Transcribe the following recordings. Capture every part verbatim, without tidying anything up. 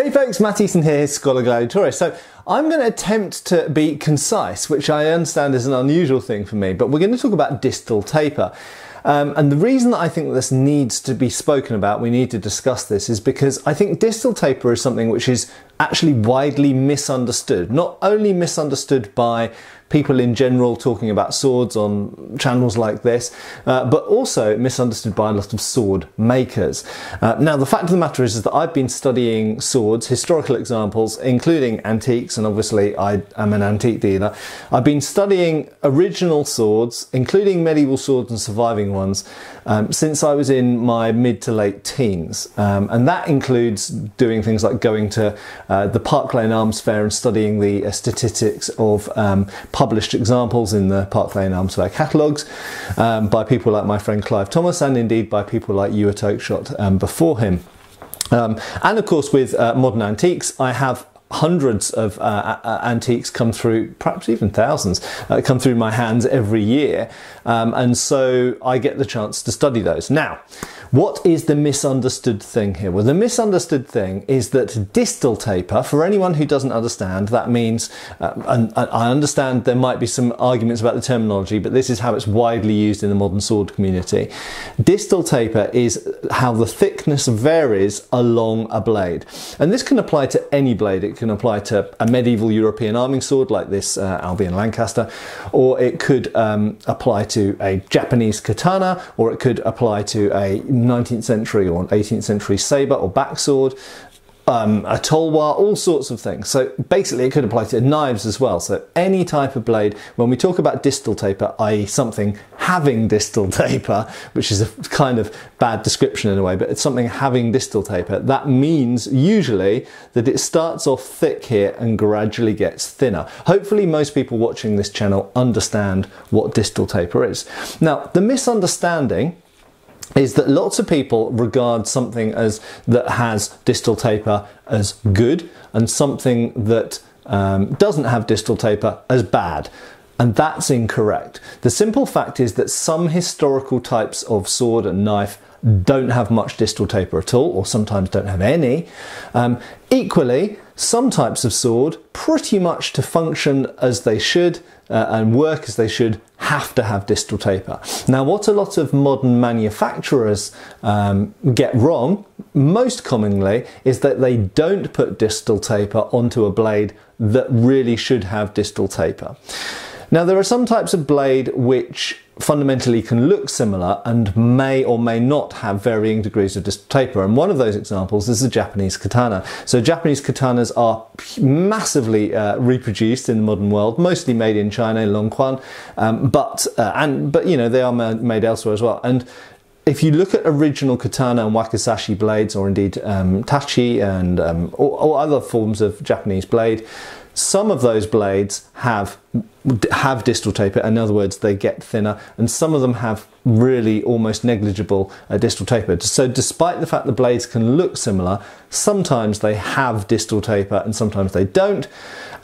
Hey folks, Matt Easton here, Scholar Gladiatorius. So I'm going to attempt to be concise, which I understand is an unusual thing for me, but we're going to talk about distal taper. Um, and the reason that I think this needs to be spoken about, we need to discuss this, is because I think distal taper is something which is actually widely misunderstood. Not only misunderstood by people in general talking about swords on channels like this, uh, but also misunderstood by a lot of sword makers. Uh, now, the fact of the matter is, is that I've been studying swords, historical examples, including antiques, and obviously I am an antique dealer. I've been studying original swords, including medieval swords and surviving ones, um, since I was in my mid to late teens. Um, and that includes doing things like going to uh, the Park Lane Arms Fair and studying the uh, statistics of um, published examples in the Park Lane Arms Fair catalogues um, by people like my friend Clive Thomas, and indeed by people like Ewart Oakeshott um, before him. Um, and of course, with uh, modern antiques, I have hundreds of uh, antiques come through, perhaps even thousands, uh, come through my hands every year. Um, and so I get the chance to study those. Now, what is the misunderstood thing here? Well, the misunderstood thing is that distal taper, for anyone who doesn't understand, that means, uh, and, and I understand there might be some arguments about the terminology, but this is how it's widely used in the modern sword community. Distal taper is how the thickness varies along a blade. And this can apply to any blade. It can apply to a medieval European arming sword like this uh, Albion Lancaster, or it could um, apply to a Japanese katana, or it could apply to a nineteenth century or an eighteenth century sabre or backsword, um, a tulwar, all sorts of things. So basically it could apply to knives as well. So any type of blade, when we talk about distal taper, that is something having distal taper, which is a kind of bad description in a way, but it's something having distal taper, that means usually that it starts off thick here and gradually gets thinner. Hopefully most people watching this channel understand what distal taper is. Now, the misunderstanding is that lots of people regard something as that has distal taper as good and something that um, doesn't have distal taper as bad. And that's incorrect. The simple fact is that some historical types of sword and knife don't have much distal taper at all, or sometimes don't have any. Um, equally, some types of sword, pretty much to function as they should uh, and work as they should, have to have distal taper. Now, what a lot of modern manufacturers um, get wrong, most commonly, is that they don't put distal taper onto a blade that really should have distal taper. Now, there are some types of blade which fundamentally can look similar and may or may not have varying degrees of distal taper, and one of those examples is the Japanese katana. So Japanese katanas are massively uh, reproduced in the modern world, mostly made in China, in Longquan, um, but uh, and but you know, they are made elsewhere as well. And if you look at original katana and wakizashi blades, or indeed um, tachi and um, or, or other forms of Japanese blade, some of those blades have have distal taper. In other words, they get thinner, and some of them have really almost negligible uh, distal taper. So despite the fact the blades can look similar, sometimes they have distal taper and sometimes they don't,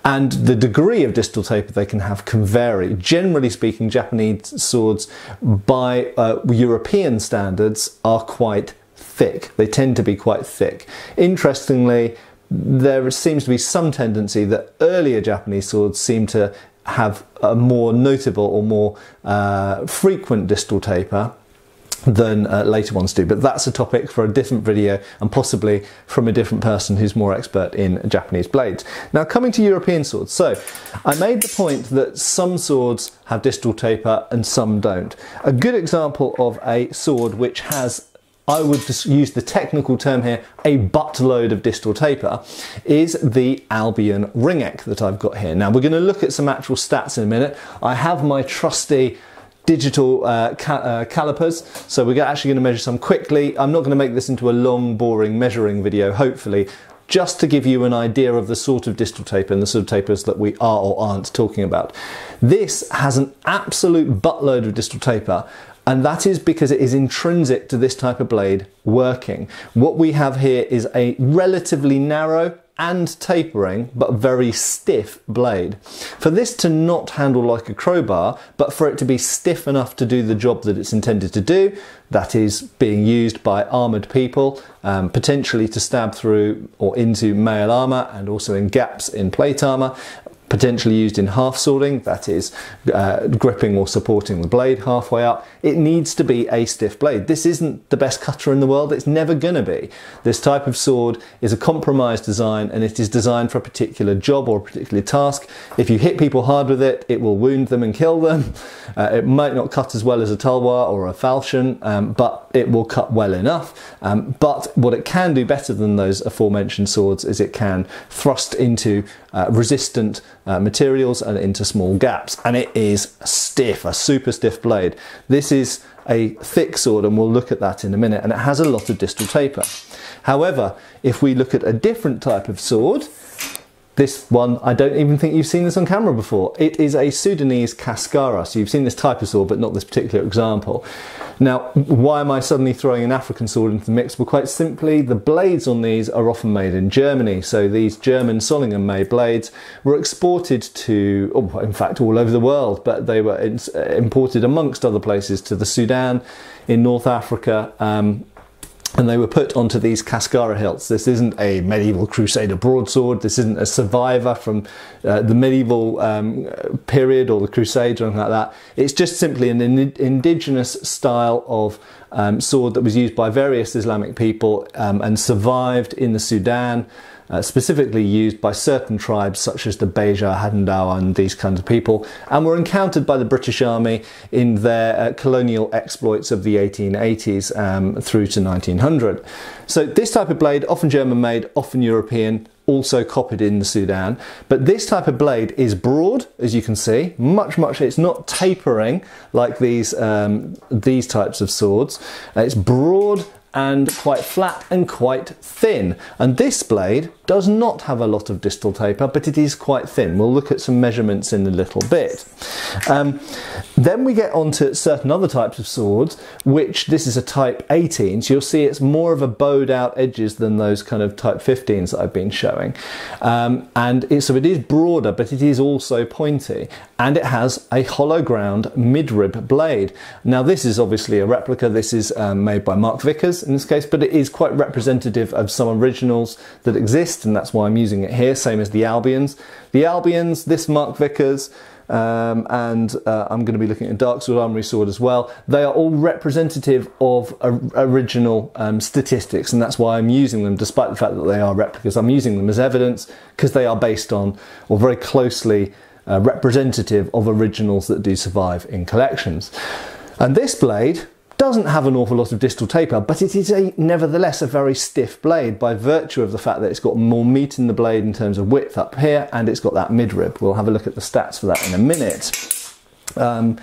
and the degree of distal taper they can have can vary. Generally speaking, Japanese swords by uh, European standards are quite thick. They tend to be quite thick. Interestingly, there seems to be some tendency that earlier Japanese swords seem to have a more notable or more uh, frequent distal taper than uh, later ones do, but that's a topic for a different video and possibly from a different person who's more expert in Japanese blades. Now, coming to European swords. So I made the point that some swords have distal taper and some don't. A good example of a sword which has, I would just use the technical term here, a buttload of distal taper, is the Albion Ringec that I've got here. Now, we're going to look at some actual stats in a minute. I have my trusty digital uh, ca uh, calipers, so we're actually going to measure some quickly. I'm not going to make this into a long, boring measuring video, hopefully, just to give you an idea of the sort of distal taper and the sort of tapers that we are or aren't talking about. This has an absolute buttload of distal taper, and that is because it is intrinsic to this type of blade working. What we have here is a relatively narrow, and tapering but very stiff blade. For this to not handle like a crowbar, but for it to be stiff enough to do the job that it's intended to do, that is being used by armoured people, um, potentially to stab through or into mail armour and also in gaps in plate armour, potentially used in half swording, that is uh, gripping or supporting the blade halfway up. It needs to be a stiff blade. This isn't the best cutter in the world, it's never gonna be. This type of sword is a compromised design and it is designed for a particular job or a particular task. If you hit people hard with it, it will wound them and kill them. Uh, it might not cut as well as a tulwar or a falchion, um, but it will cut well enough. Um, but what it can do better than those aforementioned swords is it can thrust into uh, resistant Uh, materials and into small gaps, and it is stiff, a super stiff blade. This is a thick sword and we'll look at that in a minute, and it has a lot of distal taper. However, if we look at a different type of sword, this one, I don't even think you've seen this on camera before. It is a Sudanese kaskara, so you've seen this type of sword but not this particular example. Now, why am I suddenly throwing an African sword into the mix? Well, quite simply, the blades on these are often made in Germany. So these German Solingen-made blades were exported to, oh, in fact, all over the world, but they were in, uh, imported amongst other places to the Sudan, in North Africa, um, and they were put onto these kaskara hilts. This isn't a medieval crusader broadsword, this isn't a survivor from uh, the medieval um, period or the crusades or anything like that. It's just simply an in indigenous style of um, sword that was used by various Islamic people um, and survived in the Sudan, uh, specifically used by certain tribes such as the Beja, Hadendau and these kinds of people, and were encountered by the British Army in their uh, colonial exploits of the eighteen eighties um, through to nineteen hundred. So this type of blade, often German made, often European, also copied in the Sudan, but this type of blade is broad, as you can see, much, much, it's not tapering like these, um, these types of swords. Uh, it's broad and quite flat and quite thin. And this blade does not have a lot of distal taper, but it is quite thin. We'll look at some measurements in a little bit. Um, then we get onto certain other types of swords, which this is a type eighteen, so you'll see it's more of a bowed out edges than those kind of type fifteens that I've been showing. Um, and it, so it is broader, but it is also pointy, and it has a hollow ground midrib blade. Now this is obviously a replica, this is um, made by Mark Vickers in this case, but it is quite representative of some originals that exist, and that's why I'm using it here, same as the Albions. The Albions, this Mark Vickers, um, and uh, I'm going to be looking at Dark Sword Armory sword as well. They are all representative of original um, statistics, and that's why I'm using them, despite the fact that they are replicas. I'm using them as evidence because they are based on, or very closely uh, representative of originals that do survive in collections. And this blade doesn't have an awful lot of distal taper, but it is a, nevertheless a very stiff blade by virtue of the fact that it's got more meat in the blade in terms of width up here, and it's got that midrib. We'll have a look at the stats for that in a minute. Um,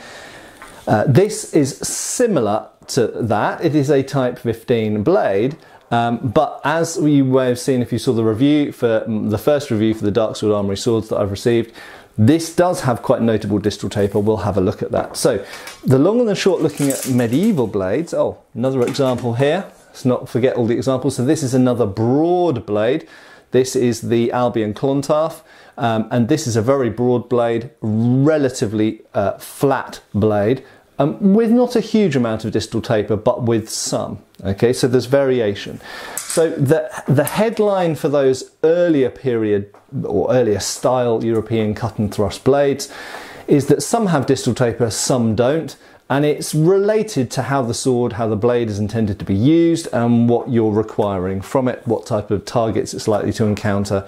uh, this is similar to that. It is a type fifteen blade, Um, but as you may have seen if you saw the review for um, the first review for the Dark Sword Armory swords that I've received, this does have quite notable distal taper. We'll have a look at that. So the long and the short looking at medieval blades. Oh, another example here. Let's not forget all the examples. So this is another broad blade. This is the Albion Clontarf, um, and this is a very broad blade, relatively uh, flat blade, Um, with not a huge amount of distal taper, but with some. Okay, so there's variation. So the, the headline for those earlier period or earlier style European cut and thrust blades is that some have distal taper, some don't. And it's related to how the sword, how the blade is intended to be used and what you're requiring from it, what type of targets it's likely to encounter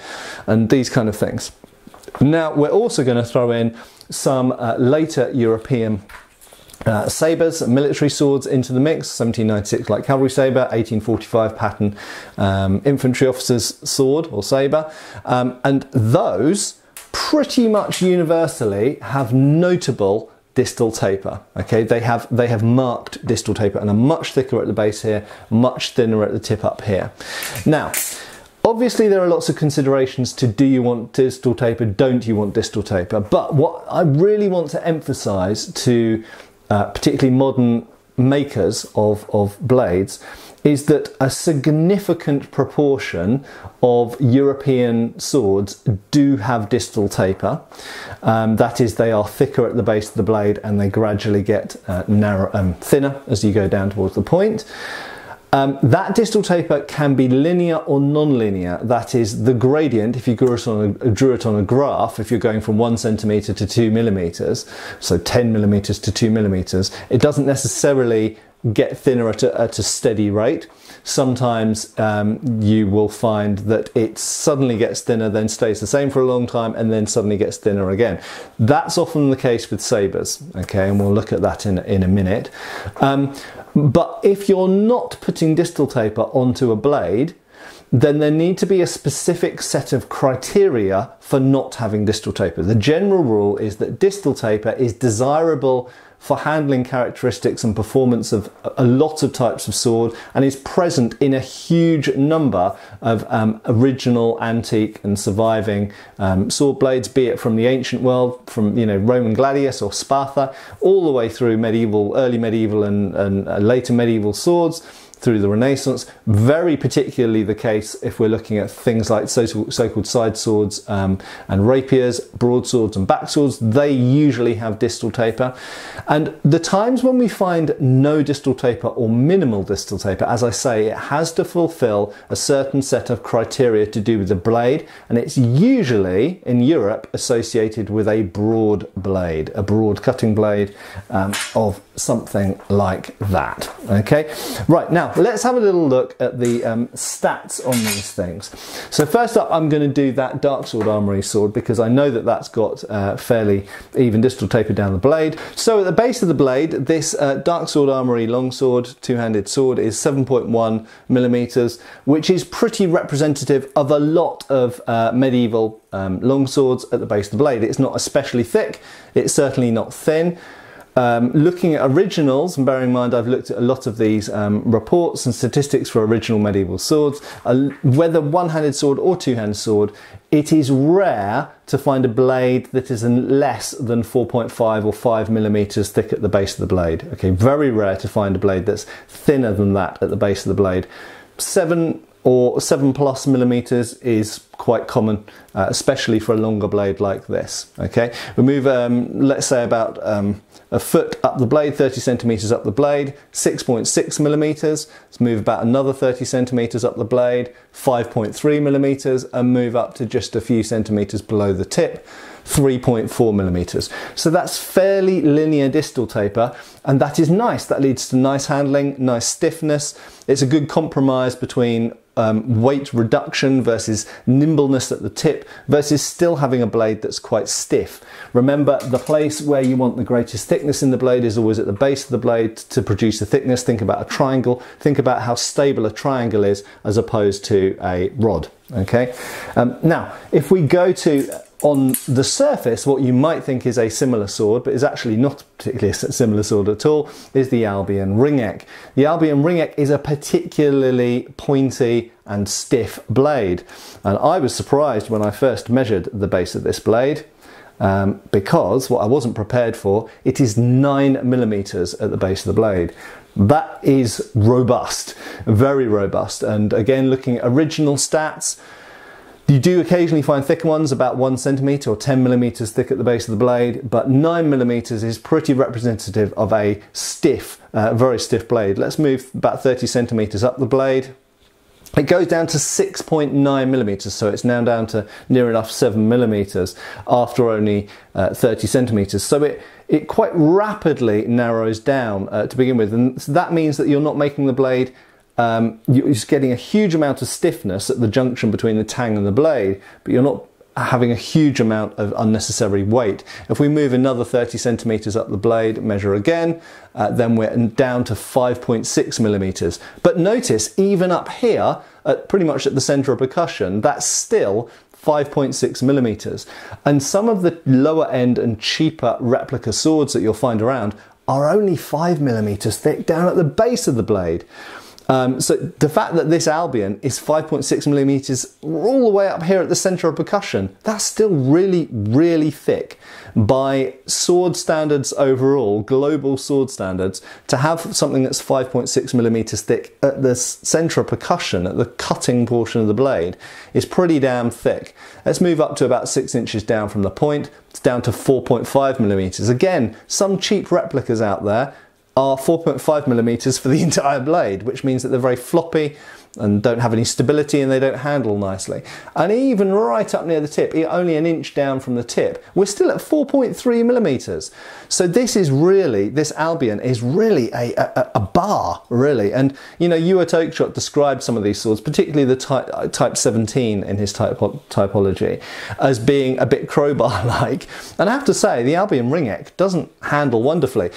and these kind of things. Now, we're also going to throw in some uh, later European Uh, sabres, military swords into the mix, seventeen ninety-six light cavalry sabre, eighteen forty-five pattern um, infantry officer's sword or sabre, um, and those pretty much universally have notable distal taper. Okay, they have they have marked distal taper and are much thicker at the base here, much thinner at the tip up here. Now, obviously there are lots of considerations to do you want distal taper, don't you want distal taper, but what I really want to emphasise to Uh, particularly modern makers of, of blades is that a significant proportion of European swords do have distal taper. Um, that is, they are thicker at the base of the blade and they gradually get uh, narrow, um, thinner as you go down towards the point. Um, that distal taper can be linear or non-linear. That is, the gradient, if you drew it, on a, drew it on a graph, if you're going from one centimetre to two millimetres, so ten millimetres to two millimetres, it doesn't necessarily get thinner at a, at a steady rate. Sometimes um, you will find that it suddenly gets thinner, then stays the same for a long time, and then suddenly gets thinner again. That's often the case with sabres, okay, and we'll look at that in, in a minute. Um, but if you're not putting distal taper onto a blade, then there need to be a specific set of criteria for not having distal taper. The general rule is that distal taper is desirable for handling characteristics and performance of a lot of types of sword, and is present in a huge number of um, original, antique and surviving um, sword blades, be it from the ancient world, from you know Roman gladius or spatha, all the way through medieval, early medieval and, and uh, later medieval swords, through the Renaissance. Very particularly the case if we're looking at things like so-called side swords um, and rapiers, broadswords and backswords. They usually have distal taper. And the times when we find no distal taper or minimal distal taper, as I say, it has to fulfill a certain set of criteria to do with the blade, and it's usually, in Europe, associated with a broad blade, a broad cutting blade um, of something like that, okay? Right, now let's have a little look at the um, stats on these things. So first up, I'm going to do that Dark Sword Armory sword because I know that that's got uh, fairly even distal taper down the blade. So at the base of the blade, this uh, Dark Sword Armory longsword, two-handed sword, is seven point one millimeters, which is pretty representative of a lot of uh, medieval um, longswords at the base of the blade. It's not especially thick, it's certainly not thin. Um, looking at originals, and bearing in mind I've looked at a lot of these um, reports and statistics for original medieval swords, uh, whether one-handed sword or two-handed sword, it is rare to find a blade that is less than four point five or five millimeters thick at the base of the blade. Okay, very rare to find a blade that's thinner than that at the base of the blade. Seven or seven plus millimeters is quite common, uh, especially for a longer blade like this, okay? We move, um, let's say about um, a foot up the blade, thirty centimeters up the blade, six point six millimeters. Let's move about another thirty centimeters up the blade, five point three millimeters, and move up to just a few centimeters below the tip, three point four millimeters. So that's fairly linear distal taper, and that is nice. That leads to nice handling, nice stiffness. It's a good compromise between Um, weight reduction versus nimbleness at the tip versus still having a blade that's quite stiff. Remember, the place where you want the greatest thickness in the blade is always at the base of the blade to produce the thickness. Think about a triangle. Think about how stable a triangle is as opposed to a rod. Okay. Um, now, if we go to on the surface, what you might think is a similar sword, but is actually not particularly a similar sword at all, is the Albion Ringec. The Albion Ringec is a particularly pointy and stiff blade. And I was surprised when I first measured the base of this blade, um, because what I wasn't prepared for, it is nine millimeters at the base of the blade. That is robust, very robust. And again, looking at original stats, you do occasionally find thicker ones, about one centimetre or ten millimetres thick at the base of the blade, but nine millimetres is pretty representative of a stiff, uh, very stiff blade. Let's move about thirty centimetres up the blade. It goes down to six point nine millimeters, so it's now down to near enough seven millimeters after only uh, thirty centimeters. So it, it quite rapidly narrows down uh, to begin with, and that means that you're not making the blade Um, you're just getting a huge amount of stiffness at the junction between the tang and the blade, but you're not having a huge amount of unnecessary weight. If we move another thirty centimeters up the blade, measure again, uh, then we're down to five point six millimeters. But notice, even up here, at pretty much at the center of percussion, that's still five point six millimeters. And some of the lower end and cheaper replica swords that you'll find around are only five millimeters thick down at the base of the blade. Um, so the fact that this Albion is five point six millimeters all the way up here at the center of percussion, that's still really, really thick by sword standards overall, global sword standards, to have something that's five point six millimeters thick at the center of percussion, at the cutting portion of the blade, is pretty damn thick. Let's move up to about six inches down from the point. It's down to four point five millimeters. Again, some cheap replicas out there are four point five millimeters for the entire blade, which means that they're very floppy and don't have any stability and they don't handle nicely. And even right up near the tip, only an inch down from the tip, we're still at four point three millimeters. So this is really, this Albion is really a, a, a bar, really. And you know, Ewart Oakeshott described some of these swords, particularly the type, type seventeen in his typo typology, as being a bit crowbar-like. And I have to say, the Albion Ringec doesn't handle wonderfully.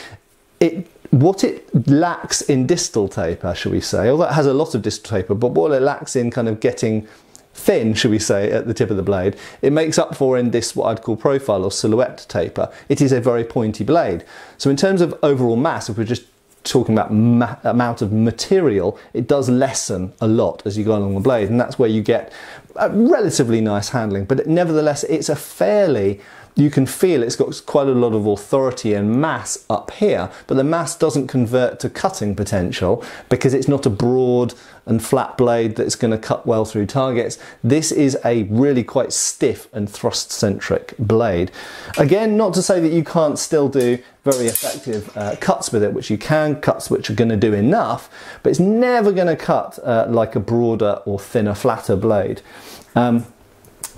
It, what it lacks in distal taper, shall we say, although it has a lot of distal taper, but what it lacks in kind of getting thin, shall we say, at the tip of the blade, it makes up for in this, what I'd call profile or silhouette taper. It is a very pointy blade. So in terms of overall mass, if we're just talking about ma amount of material, it does lessen a lot as you go along the blade, and that's where you get a relatively nice handling. But it, nevertheless, it's a fairly, you can feel it's got quite a lot of authority and mass up here, but the mass doesn't convert to cutting potential because it's not a broad and flat blade that's going to cut well through targets. This is a really quite stiff and thrust-centric blade. Again, not to say that you can't still do very effective uh, cuts with it, which you can, cuts which are going to do enough, but it's never going to cut uh, like a broader or thinner, flatter blade. Um,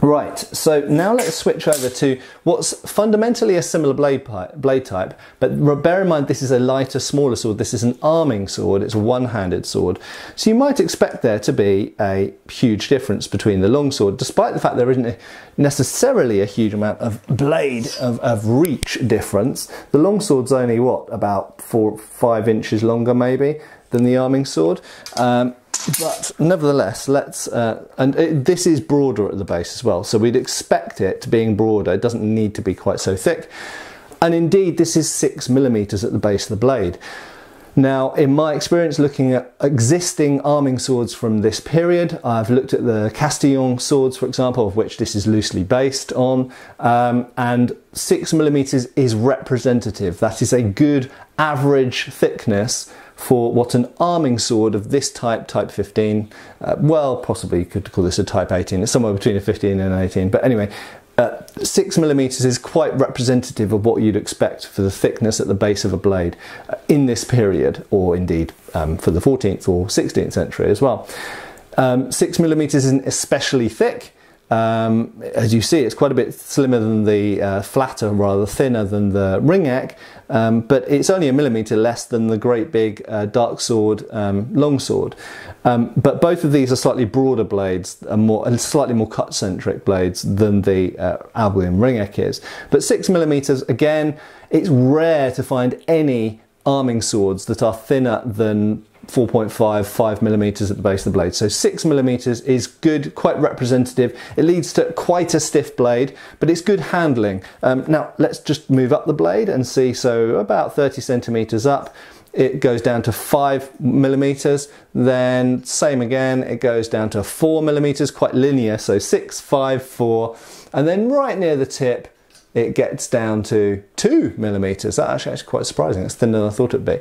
Right, so now let's switch over to what's fundamentally a similar blade, pipe, blade type, but bear in mind this is a lighter, smaller sword. This is an arming sword, it's a one-handed sword. So you might expect there to be a huge difference between the longsword, despite the fact there isn't necessarily a huge amount of blade, of, of reach difference. The longsword's only, what, about four, five inches longer maybe than the arming sword. Um, But nevertheless, let's, uh, and it, this is broader at the base as well, so we'd expect it to being broader. It doesn't need to be quite so thick. And indeed, this is six millimeters at the base of the blade. Now, in my experience looking at existing arming swords from this period, I've looked at the Castillon swords, for example, of which this is loosely based on, um, and six millimeters is representative. That is a good average thickness for what an arming sword of this type, type fifteen, uh, well, possibly you could call this a type eighteen, it's somewhere between a fifteen and an eighteen, but anyway, uh, six millimeters is quite representative of what you'd expect for the thickness at the base of a blade uh, in this period, or indeed um, for the fourteenth or sixteenth century as well. Um, six millimeters isn't especially thick. Um, as you see, it's quite a bit slimmer than the uh, flatter, rather thinner than the Ringec, um, but it's only a millimetre less than the great big uh, Dark Sword um, longsword. Um, but both of these are slightly broader blades, and more, and slightly more cut-centric blades than the uh, Albion Ringec is. But six millimetres, again, it's rare to find any arming swords that are thinner than four point five, five millimeters at the base of the blade. So six millimeters is good, quite representative. It leads to quite a stiff blade, but it's good handling. Um, now let's just move up the blade and see. So about thirty centimeters up, it goes down to five millimeters. Then same again, it goes down to four millimeters, quite linear. So six, five, four, and then right near the tip, it gets down to two millimeters. That actually is quite surprising. It's thinner than I thought it'd be.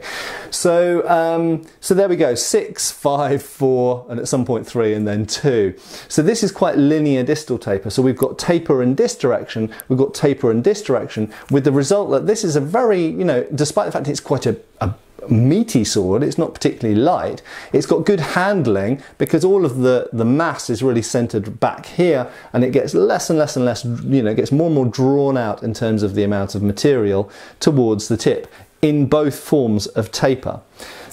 So, um, so there we go. Six, five, four, and at some point three, and then two. So this is quite linear distal taper. So we've got taper in this direction. We've got taper in this direction. With the result that this is a very, you know, despite the fact it's quite a, a meaty sword, it's not particularly light, it's got good handling because all of the the mass is really centered back here, and it gets less and less and less, you know, it gets more and more drawn out in terms of the amount of material towards the tip in both forms of taper.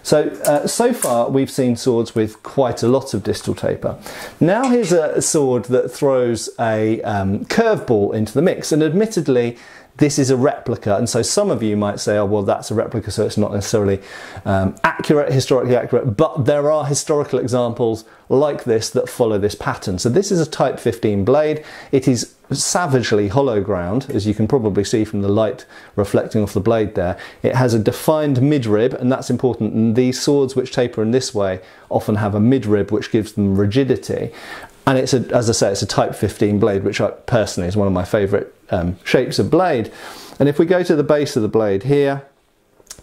So, uh, so far we've seen swords with quite a lot of distal taper. Now here's a sword that throws a um, curveball into the mix, and admittedly This is a replica, and so some of you might say, oh, well, that's a replica, so it's not necessarily um, accurate, historically accurate, but there are historical examples like this that follow this pattern. So this is a type fifteen blade. It is savagely hollow ground, as you can probably see from the light reflecting off the blade there. It has a defined midrib, and that's important, and these swords which taper in this way often have a midrib which gives them rigidity. And it's a, as I say, it's a type fifteen blade, which I personally is one of my favourite um, shapes of blade. And if we go to the base of the blade here,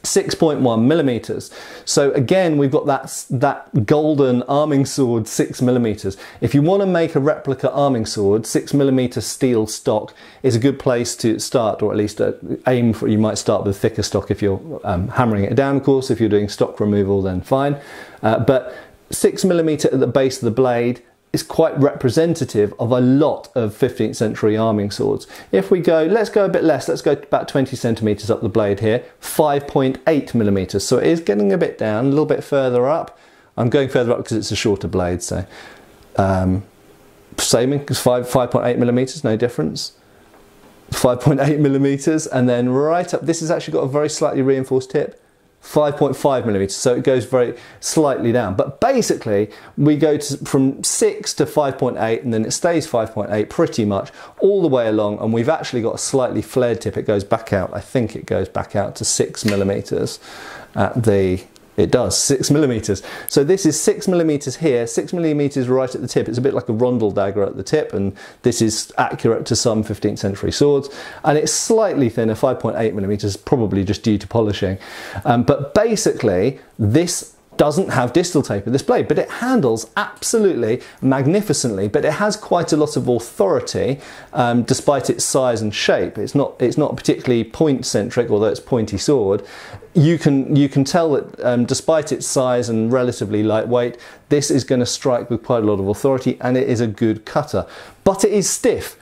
six point one millimeters. So again, we've got that, that golden arming sword, six millimeters. If you want to make a replica arming sword, six millimeter steel stock is a good place to start, or at least aim for. You might start with thicker stock if you're um, hammering it down, of course. If you're doing stock removal, then fine. Uh, but six millimeter at the base of the blade is quite representative of a lot of fifteenth century arming swords. If we go, let's go a bit less, let's go about twenty centimetres up the blade here, five point eight millimetres. So it is getting a bit down, a little bit further up. I'm going further up because it's a shorter blade, so. Um, same, because five point eight millimetres, no difference. five point eight millimetres, and then right up, this has actually got a very slightly reinforced tip, five point five millimeters, so it goes very slightly down. But basically, we go to, from six to five point eight, and then it stays five point eight pretty much all the way along, and we've actually got a slightly flared tip. It goes back out, I think it goes back out to six millimeters at the, it does, six millimeters. So this is six millimeters here, six millimeters right at the tip. It's a bit like a rondel dagger at the tip, and this is accurate to some fifteenth century swords. And it's slightly thinner, five point eight millimeters, probably just due to polishing. Um, but basically, this doesn't have distal taper, this blade, but it handles absolutely magnificently, but it has quite a lot of authority um, despite its size and shape. It's not, it's not particularly point-centric, although it's a pointy sword. You can, you can tell that um, despite its size and relatively lightweight, this is going to strike with quite a lot of authority, and it is a good cutter. But it is stiff.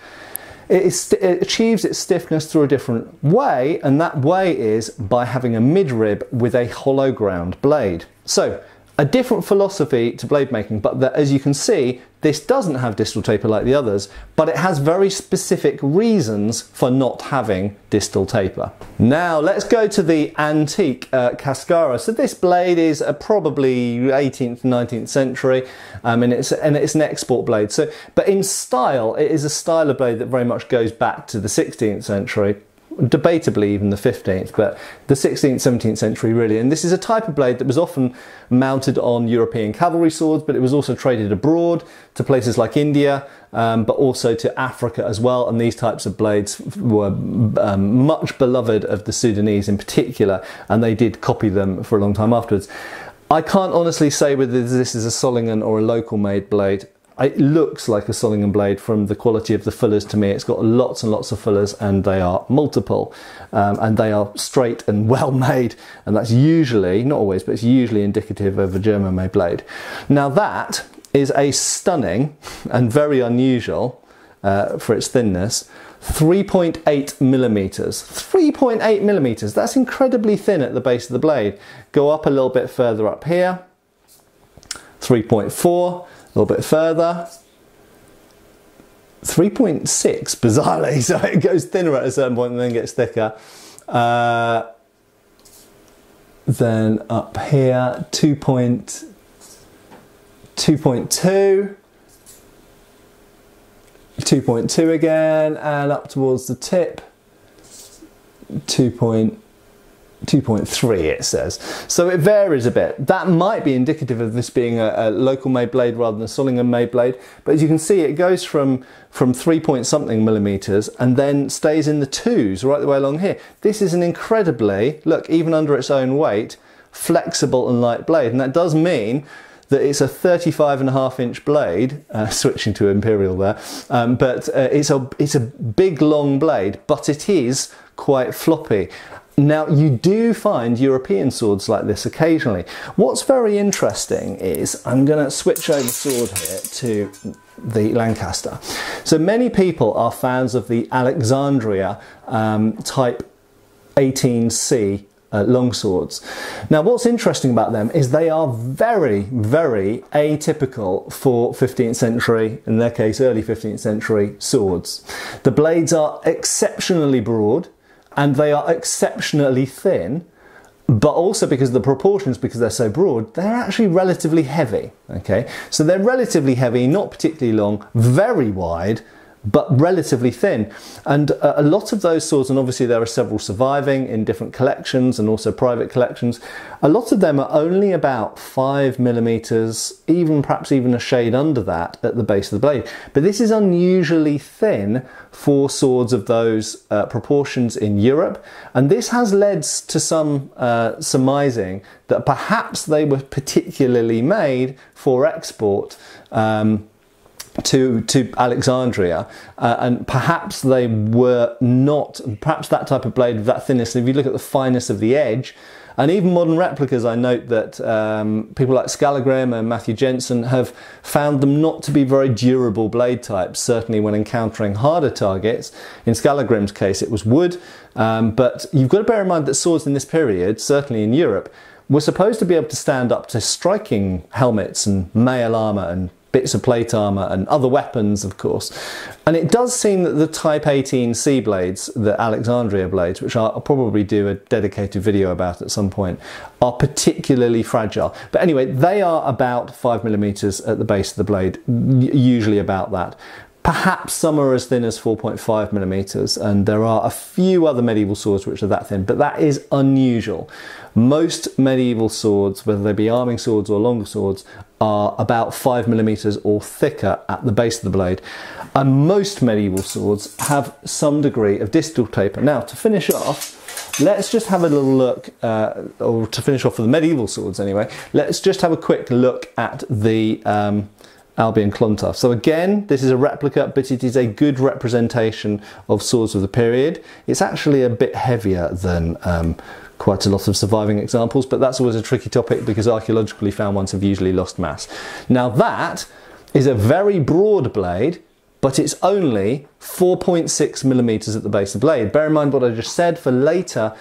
It, is, it achieves its stiffness through a different way, and that way is by having a midrib with a hollow ground blade. So, a different philosophy to blade making, but that, as you can see, this doesn't have distal taper like the others, but it has very specific reasons for not having distal taper. Now let's go to the antique uh, kaskara. So this blade is uh, probably eighteenth, nineteenth century, um, and it's and it's an export blade. So, but in style, it is a style of blade that very much goes back to the sixteenth century. Debatably even the fifteenth, but the sixteenth, seventeenth century really. And this is a type of blade that was often mounted on European cavalry swords, but it was also traded abroad to places like India, um, but also to Africa as well. And these types of blades were um, much beloved of the Sudanese in particular, and they did copy them for a long time afterwards. I can't honestly say whether this is a Solingen or a local made blade. It looks like a Solingen blade from the quality of the fullers to me. It's got lots and lots of fullers, and they are multiple, um, and they are straight and well made, and that's usually, not always, but it's usually indicative of a German made blade. Now that is a stunning and very unusual, uh, for its thinness, three point eight millimeters. three point eight millimeters, that's incredibly thin at the base of the blade. Go up a little bit further up here, three point four. A little bit further, three point six bizarrely, so it goes thinner at a certain point and then gets thicker. Uh, then up here, two point two, two point two again, and up towards the tip, two point two point three it says. So it varies a bit. That might be indicative of this being a, a local made blade rather than a Solingen made blade, but as you can see, it goes from from three point something millimeters and then stays in the twos right the way along here. This is an incredibly, look, even under its own weight, flexible and light blade, and that does mean that it's a thirty-five and a half inch blade, uh, switching to imperial there, um, but uh, it's a it's a big long blade, but it is quite floppy. Now, you do find European swords like this occasionally. What's very interesting is, I'm going to switch over sword here to the Lancaster. So many people are fans of the Alexandria um, type eighteen C uh, longswords. Now, what's interesting about them is they are very, very atypical for fifteenth century, in their case early fifteenth century, swords. The blades are exceptionally broad. and they are exceptionally thin, but also because of the proportions, because they're so broad, they're actually relatively heavy, okay? So they're relatively heavy, not particularly long, very wide, but relatively thin. And a lot of those swords, and obviously there are several surviving in different collections and also private collections, a lot of them are only about five millimeters, even perhaps even a shade under that at the base of the blade. But this is unusually thin for swords of those uh, proportions in Europe. And this has led to some uh, surmising that perhaps they were particularly made for export um, To, to Alexandria, uh, and perhaps they were not, perhaps that type of blade of that thinness, and if you look at the fineness of the edge, and even modern replicas, I note that um, people like Skallagrim and Matthew Jensen have found them not to be very durable blade types, certainly when encountering harder targets. In Skallagrim's case it was wood, um, but you've got to bear in mind that swords in this period, certainly in Europe, were supposed to be able to stand up to striking helmets and mail armour and bits of plate armour and other weapons, of course. And it does seem that the Type eighteen C blades, the Alexandria blades, which I'll probably do a dedicated video about at some point, are particularly fragile. But anyway, they are about five millimeters at the base of the blade, usually about that. Perhaps some are as thin as four point five millimeters, and there are a few other medieval swords which are that thin, but that is unusual. Most medieval swords, whether they be arming swords or longer swords, are about five millimeters or thicker at the base of the blade, and most medieval swords have some degree of distal taper. Now, to finish off, let's just have a little look, uh, or to finish off with the medieval swords anyway, let's just have a quick look at the um, Albion Clontarf. So again, this is a replica, but it is a good representation of swords of the period. It's actually a bit heavier than um, quite a lot of surviving examples, but that's always a tricky topic because archaeologically found ones have usually lost mass. Now that is a very broad blade, but it's only four point six millimeters at the base of the blade. Bear in mind what I just said, for later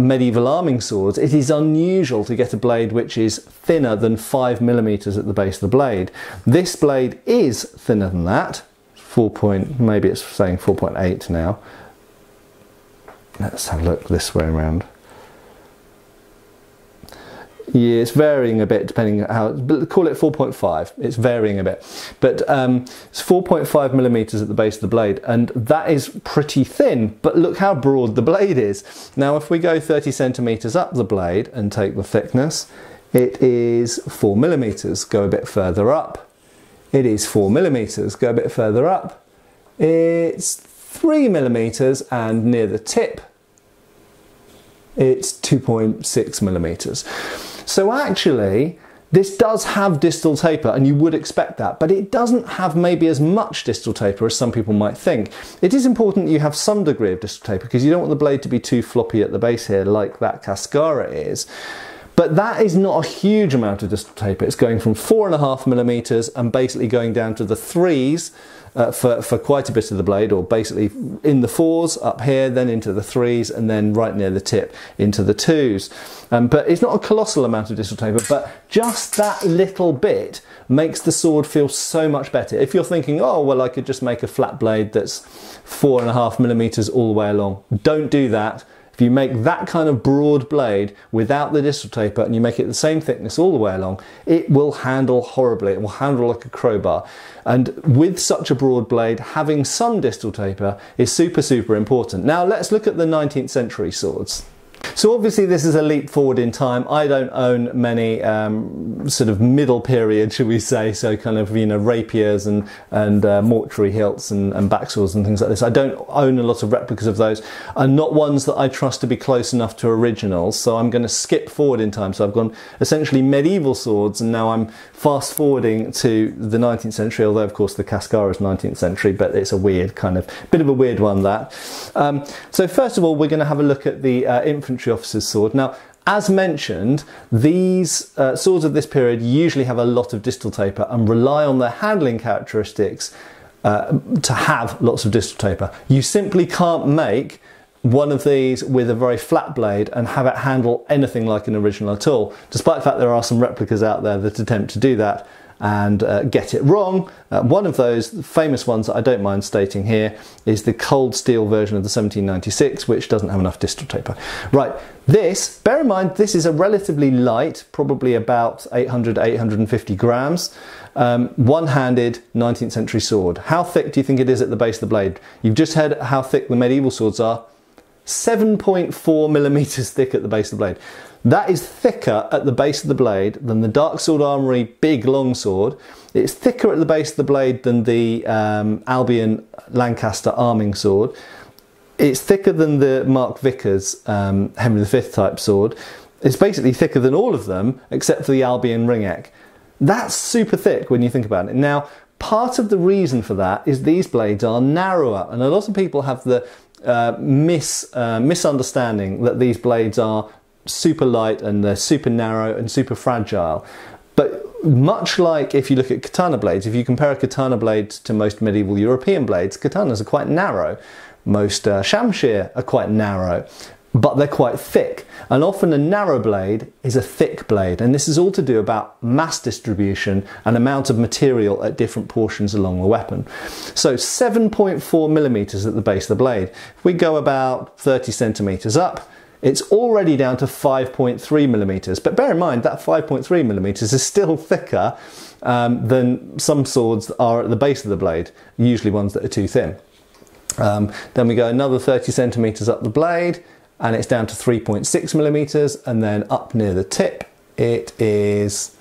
medieval arming swords, it is unusual to get a blade which is thinner than five millimeters at the base of the blade. This blade is thinner than that, four point, maybe it's saying four point eight now. Let's have a look this way around. Yeah, it's varying a bit depending on how, but call it four point five, it's varying a bit. But um, it's four point five millimeters at the base of the blade, and that is pretty thin, but look how broad the blade is. Now if we go thirty centimeters up the blade and take the thickness, it is four millimeters, go a bit further up. It is four millimeters, go a bit further up. It's three millimeters, and near the tip, it's two point six millimeters. So actually, this does have distal taper, and you would expect that, but it doesn't have maybe as much distal taper as some people might think. It is important you have some degree of distal taper because you don't want the blade to be too floppy at the base here like that Kaskara is. But that is not a huge amount of distal taper. It's going from four and a half millimeters and basically going down to the threes uh, for, for quite a bit of the blade, or basically in the fours up here, then into the threes, and then right near the tip into the twos. Um, but it's not a colossal amount of distal taper, but just that little bit makes the sword feel so much better. If you're thinking, oh, well, I could just make a flat blade that's four and a half millimeters all the way along, don't do that. If you make that kind of broad blade without the distal taper and you make it the same thickness all the way along, it will handle horribly. It will handle like a crowbar. And with such a broad blade, having some distal taper is super, super important. Now let's look at the nineteenth century swords. So obviously this is a leap forward in time. I don't own many um, sort of middle period, should we say, so kind of, you know, rapiers and, and uh, mortuary hilts and, and backswords and things like this. I don't own a lot of replicas of those, and not ones that I trust to be close enough to originals, so I'm going to skip forward in time. So I've gone essentially medieval swords, and now I'm fast forwarding to the nineteenth century, although of course the Kaskara is nineteenth century, but it's a weird kind of, bit of a weird one that. Um, so first of all, we're going to have a look at the uh, infantry officer's sword. Now, as mentioned, these uh, swords of this period usually have a lot of distal taper and rely on their handling characteristics uh, to have lots of distal taper. You simply can't make one of these with a very flat blade and have it handle anything like an original at all, despite the fact there are some replicas out there that attempt to do that, and uh, get it wrong. Uh, one of those famous ones that I don't mind stating here is the cold steel version of the seventeen ninety-six, which doesn't have enough distal taper. Right, this, bear in mind, this is a relatively light, probably about eight hundred, eight hundred fifty grams, um, one-handed nineteenth century sword. How thick do you think it is at the base of the blade? You've just heard how thick the medieval swords are. seven point four millimeters thick at the base of the blade. That is thicker at the base of the blade than the Dark Sword Armory big longsword. It's thicker at the base of the blade than the um, Albion Lancaster arming sword. It's thicker than the Mark Vickers um, Henry the Fifth type sword. It's basically thicker than all of them except for the Albion Ringec. That's super thick when you think about it. Now, part of the reason for that is these blades are narrower, and a lot of people have the uh, mis, uh, misunderstanding that these blades are super light and they're super narrow and super fragile. But much like if you look at katana blades, if you compare a katana blade to most medieval European blades, katanas are quite narrow. Most uh, shamshir are quite narrow, but they're quite thick. And often a narrow blade is a thick blade. And this is all to do about mass distribution and amount of material at different portions along the weapon. So seven point four millimeters at the base of the blade. If we go about thirty centimeters up, it's already down to five point three millimeters, but bear in mind that five point three millimeters is still thicker um, than some swords that are at the base of the blade, usually ones that are too thin. Um, then we go another thirty centimeters up the blade and it's down to three point six millimeters, and then up near the tip it is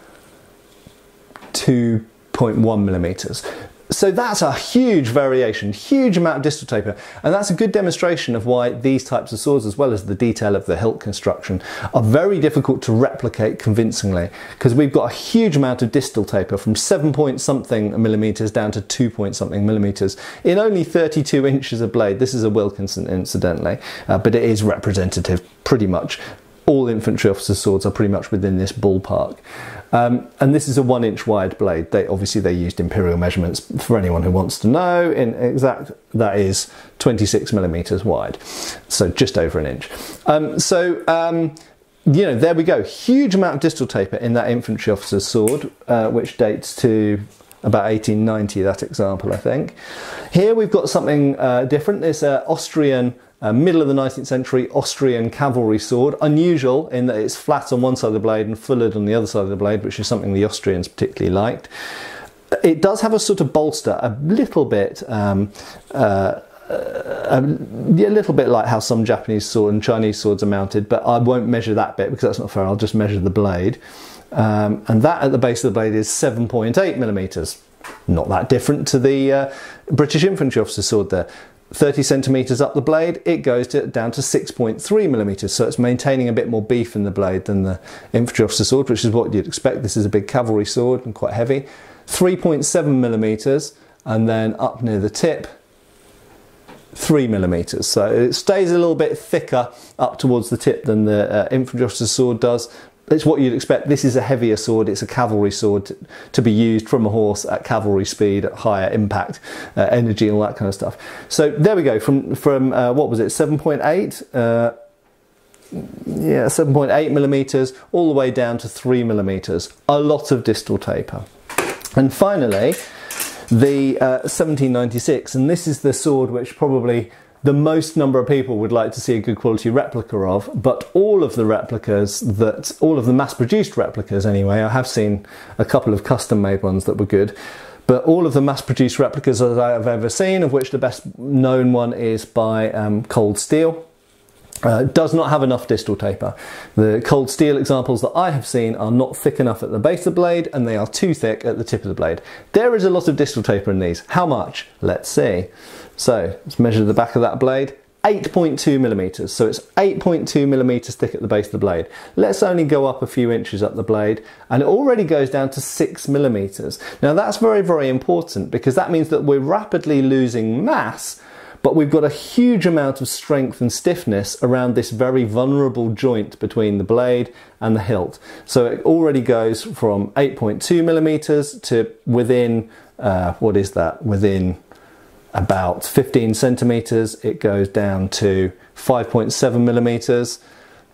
two point one millimeters. So that's a huge variation, huge amount of distal taper, and that's a good demonstration of why these types of swords, as well as the detail of the hilt construction, are very difficult to replicate convincingly, because we've got a huge amount of distal taper from seven point something millimeters down to two point something millimeters in only thirty-two inches of blade. This is a Wilkinson, incidentally, uh, but it is representative. Pretty much all infantry officers' swords are pretty much within this ballpark. Um, and this is a one inch wide blade. They obviously they used imperial measurements for anyone who wants to know. In exact, that is twenty-six millimeters wide, so just over an inch. Um, so um, you know, there we go. Huge amount of distal taper in that infantry officer's sword, uh, which dates to about eighteen ninety. That example, I think. Here we've got something uh, different. There's an Austrian. Uh, middle of the nineteenth century Austrian cavalry sword, unusual in that it's flat on one side of the blade and fullered on the other side of the blade, which is something the Austrians particularly liked. It does have a sort of bolster, a little bit um, uh, a, a little bit like how some Japanese sword and Chinese swords are mounted, but I won't measure that bit because that's not fair. I'll just measure the blade, um, and that at the base of the blade is seven point eight millimeters. Not that different to the uh, British infantry officer's sword there. thirty centimeters up the blade, it goes to, down to six point three millimeters, so it's maintaining a bit more beef in the blade than the infantry officer sword, which is what you'd expect. This is a big cavalry sword and quite heavy. three point seven millimeters, and then up near the tip, three millimeters. So it stays a little bit thicker up towards the tip than the uh, infantry officer sword does. It's what you'd expect. This is a heavier sword. It's a cavalry sword to, to be used from a horse at cavalry speed, at higher impact, uh, energy, and all that kind of stuff. So there we go. From from uh, what was it? seven point eight. Uh, yeah, seven point eight millimeters, all the way down to three millimeters. A lot of distal taper. And finally, the uh, seventeen ninety-six, and this is the sword which probably the most number of people would like to see a good quality replica of, but all of the replicas that, all of the mass-produced replicas anyway, I have seen a couple of custom-made ones that were good, but all of the mass-produced replicas that I have ever seen, of which the best known one is by um, Cold Steel, Uh, does not have enough distal taper. The Cold Steel examples that I have seen are not thick enough at the base of the blade, and they are too thick at the tip of the blade. There is a lot of distal taper in these. How much? Let's see. So let's measure the back of that blade. eight point two millimeters. So it's eight point two millimeters thick at the base of the blade. Let's only go up a few inches up the blade, and it already goes down to six millimeters. Now that's very, very important, because that means that we're rapidly losing mass, but we've got a huge amount of strength and stiffness around this very vulnerable joint between the blade and the hilt. So it already goes from eight point two millimeters to within, uh, what is that? Within about fifteen centimeters, it goes down to five point seven millimeters.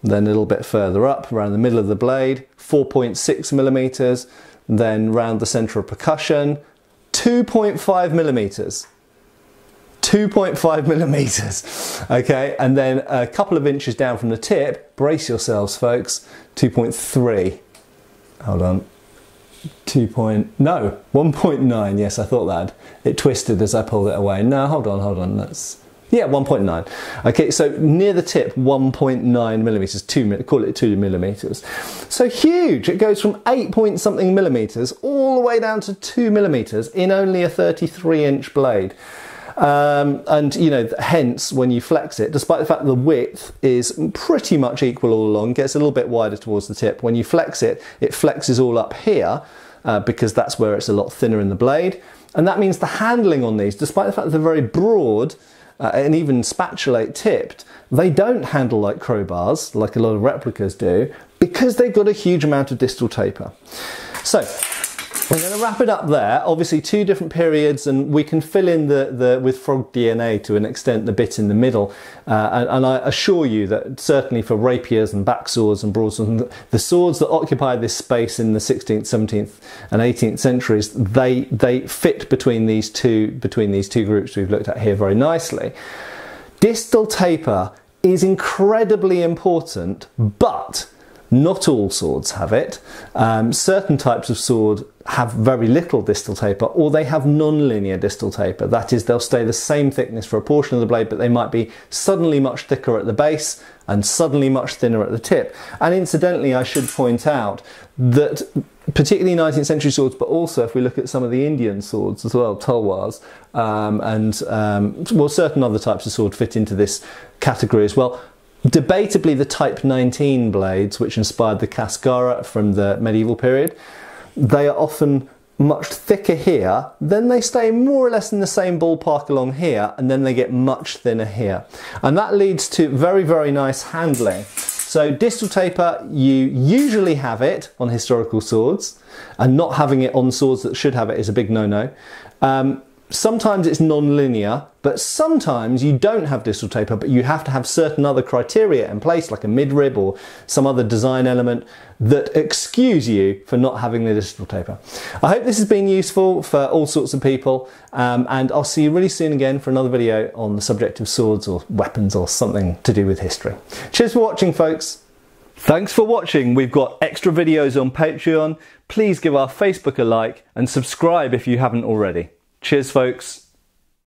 Then a little bit further up around the middle of the blade, four point six millimeters. then round the center of percussion, two point five millimeters. two point five millimeters, okay? And then a couple of inches down from the tip, brace yourselves, folks, two point three. Hold on. two point, no, one point nine. Yes, I thought that. It twisted as I pulled it away. No, hold on, hold on. That's, yeah, one point nine. Okay, so near the tip, one point nine millimeters, two, call it two millimeters. So huge. It goes from eight point something millimeters all the way down to two millimeters in only a thirty-three inch blade. Um, and you know, hence when you flex it, despite the fact the width is pretty much equal all along, gets a little bit wider towards the tip. When you flex it, it flexes all up here uh, because that's where it's a lot thinner in the blade. And that means the handling on these, despite the fact that they're very broad uh, and even spatulate tipped, they don't handle like crowbars, like a lot of replicas do, because they've got a huge amount of distal taper. So, we're going to wrap it up there. Obviously two different periods, and we can fill in the, the with frog D N A to an extent the bit in the middle, uh, and, and I assure you that certainly for rapiers and back swords and broadswords, the swords that occupy this space in the sixteenth, seventeenth and eighteenth centuries, they they fit between these two between these two groups we've looked at here very nicely. Distal taper is incredibly important, but not all swords have it. Um, certain types of sword have very little distal taper, or they have non-linear distal taper. That is, they'll stay the same thickness for a portion of the blade, but they might be suddenly much thicker at the base and suddenly much thinner at the tip. And incidentally, I should point out that particularly nineteenth century swords, but also if we look at some of the Indian swords as well, tulwars, um, and um, well, certain other types of sword fit into this category as well. Debatably, the Type nineteen blades, which inspired the kaskara from the medieval period, they are often much thicker here, then they stay more or less in the same ballpark along here, and then they get much thinner here. And that leads to very, very nice handling. So distal taper, you usually have it on historical swords, and not having it on swords that should have it is a big no-no. Um, Sometimes it's non-linear, but sometimes you don't have distal taper, but you have to have certain other criteria in place, like a midrib or some other design element that excuse you for not having the distal taper. I hope this has been useful for all sorts of people, um, and I'll see you really soon again for another video on the subject of swords or weapons or something to do with history. Cheers for watching, folks. Thanks for watching. We've got extra videos on Patreon. Please give our Facebook a like and subscribe if you haven't already. Cheers, folks.